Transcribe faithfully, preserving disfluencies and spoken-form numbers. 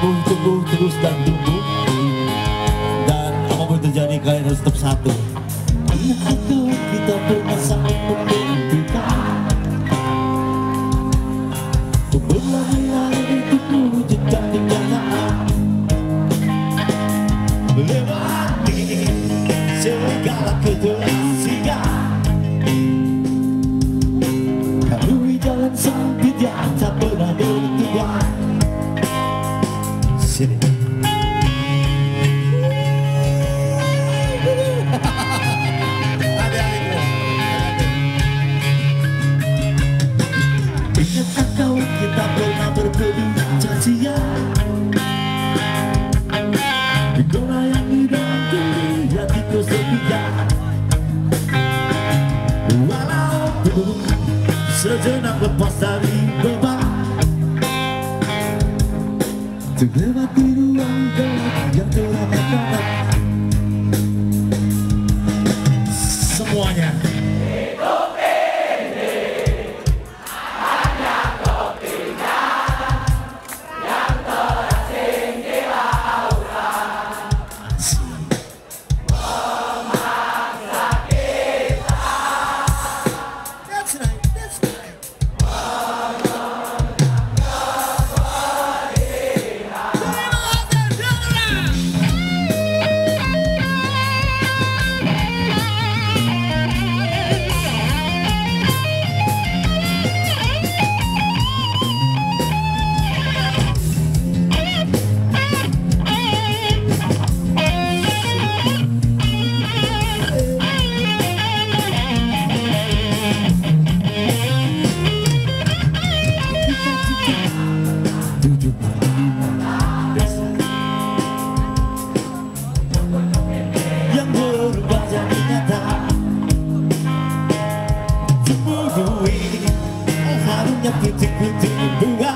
tumbuh, tumbuh, terus dan tumbuh. Dan apapun terjadi, kalian harus tetap satu. Lihat tuh, kita pernah saling memimpikan berulang-ulang untuk mewujudkan kenyataan. Lewati segala keterasikan, lalui jalan sempit yang tak pernah bertujuan. Sini. Ingatkah kau kita pernah berbincang sia? Digoyangi dan dilihat itu sepinya. Walaupun sejenak lepas dari beban, terlewati ruang gelap yang telah terkata. Semuanya hidup ini hanya kepingan yang terasing di lautan, memaksa kita. That's right, that's right. Gue